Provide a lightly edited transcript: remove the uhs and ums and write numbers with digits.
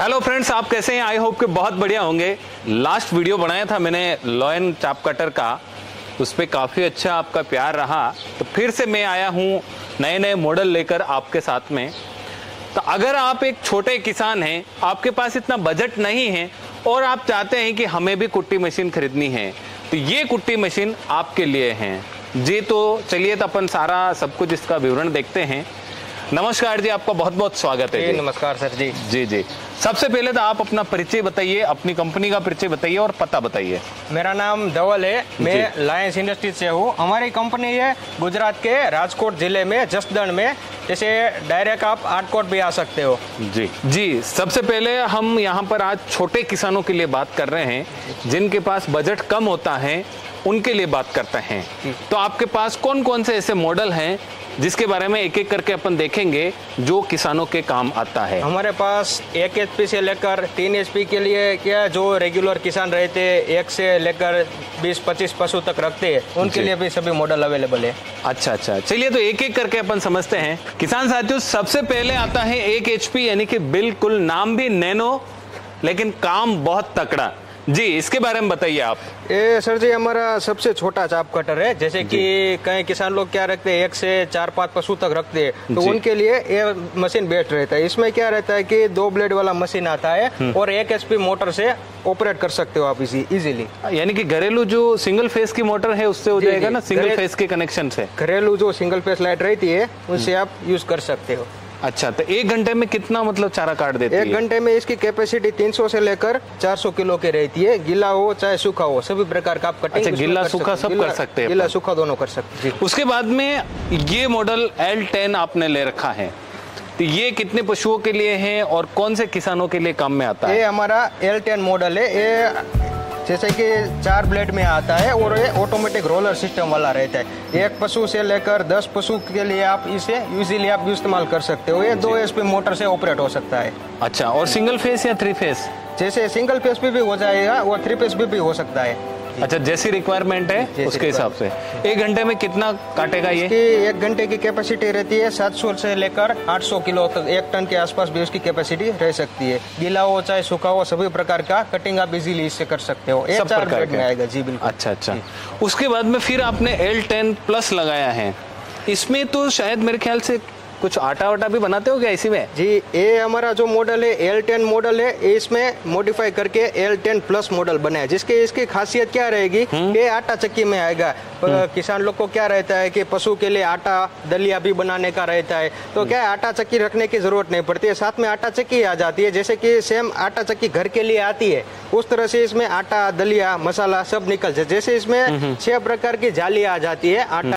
Hello friends, आप कैसे हैं? आई होप कि बहुत बढ़िया होंगे। लास्ट वीडियो बनाया था मैंने लॉयन चाप कटर का, उस पर काफ़ी अच्छा आपका प्यार रहा, तो फिर से मैं आया हूँ नए नए मॉडल लेकर आपके साथ में। तो अगर आप एक छोटे किसान हैं, आपके पास इतना बजट नहीं है और आप चाहते हैं कि हमें भी कुट्टी मशीन खरीदनी है, तो ये कुट्टी मशीन आपके लिए हैं जी। तो चलिए तो अपन सारा सब कुछ इसका विवरण देखते हैं। नमस्कार जी, आपका बहुत बहुत स्वागत है। नमस्कार सर जी। जी जी, सबसे पहले तो आप अपना परिचय बताइए, अपनी कंपनी का परिचय बताइए और पता बताइए। मेरा नाम धवल है, मैं लायंस इंडस्ट्रीज से हूँ। हमारी कंपनी है गुजरात के राजकोट जिले में, जसदण में। जैसे डायरेक्ट आप आटकोट भी आ सकते हो। जी जी, सबसे पहले हम यहाँ पर आज छोटे किसानों के लिए बात कर रहे हैं, जिनके पास बजट कम होता है उनके लिए बात करते हैं। तो आपके पास कौन कौन से ऐसे मॉडल हैं जिसके बारे में एक एक करके अपन देखेंगे, जो किसानों के काम आता है? हमारे पास 1 HP से लेकर 3 HP के लिए, क्या जो रेगुलर किसान रहते हैं, 1 से लेकर 20-25 पशु तक रखते हैं, उनके लिए भी सभी मॉडल अवेलेबल है। अच्छा, चलिए तो एक एक करके अपन समझते हैं। किसान साथियों, सबसे पहले आता है 1 HP, यानी कि बिल्कुल नाम भी नैनो लेकिन काम बहुत तकड़ा जी। इसके बारे में बताइए आप। ये सर जी हमारा सबसे छोटा चाप कटर है। जैसे कि कई किसान लोग क्या रखते हैं, 1 से 4-5 पशु तक रखते हैं, तो उनके लिए ये मशीन बेस्ट रहता है। इसमें क्या रहता है कि 2 ब्लेड वाला मशीन आता है और 1 HP मोटर से ऑपरेट कर सकते हो आप इजीली। यानी कि घरेलू जो सिंगल फेस की मोटर है उससे हो जाएगा ना, सिंगल फेस के कनेक्शन से। घरेलू जो सिंगल फेस लाइट रहती है उससे आप यूज कर सकते हो। अच्छा, तो 1 घंटे में कितना मतलब चारा काट देती है? 1 घंटे में इसकी कैपेसिटी 300 से लेकर 400 किलो के रहती है। गीला हो चाहे सूखा हो, सभी प्रकार का आप कटिंग। अच्छा, गीला सूखा सब कर सकते हैं? गीला सूखा दोनों कर सकते हैं। उसके बाद में ये मॉडल L10 आपने ले रखा है, तो ये कितने पशुओं के लिए है और कौन से किसानों के लिए काम में आता है? ये हमारा L10 मॉडल है। ये जैसे कि 4 ब्लेड में आता है और ये ऑटोमेटिक रोलर सिस्टम वाला रहता है। 1 पशु से लेकर 10 पशु के लिए आप इसे यूजली आप इस्तेमाल कर सकते हो। ये 2 HP मोटर से ऑपरेट हो सकता है। अच्छा, और सिंगल फेस या 3 फेस? जैसे सिंगल फेस भी हो जाएगा और 3 फेस भी हो सकता है। अच्छा, जैसी रिक्वायरमेंट है उसके हिसाब से। 1 घंटे में कितना काटेगा ये? 1 घंटे की कैपेसिटी रहती है 700 से लेकर 800 किलो तक, 1 टन के आसपास भी उसकी कैपेसिटी रह सकती है। गीला हो चाहे सूखा हो, सभी प्रकार का कटिंग आप इजीली इससे कर सकते हो। 4 ब्लेड में आएगा जी, बिल्कुल। अच्छा, उसके बाद में फिर आपने L10 Plus लगाया है। इसमें तो शायद मेरे ख्याल से कुछ आटा वाटा भी बनाते हो क्या इसी में? जी, ये हमारा जो मॉडल है L10 मॉडल है, इसमें मॉडिफाई करके L10 प्लस मॉडल बना है। जिसके इसकी खासियत क्या रहेगी, ये आटा चक्की में आएगा। किसान लोग को क्या रहता है कि पशु के लिए आटा दलिया भी बनाने का रहता है, तो क्या आटा चक्की रखने की जरूरत नहीं पड़ती है, साथ में आटा चक्की आ जाती है। जैसे कि सेम आटा चक्की घर के लिए आती है, उस तरह से इसमें आटा दलिया मसाला सब निकल जाए। जैसे इसमें 6 प्रकार की जाली आ जाती है, आटा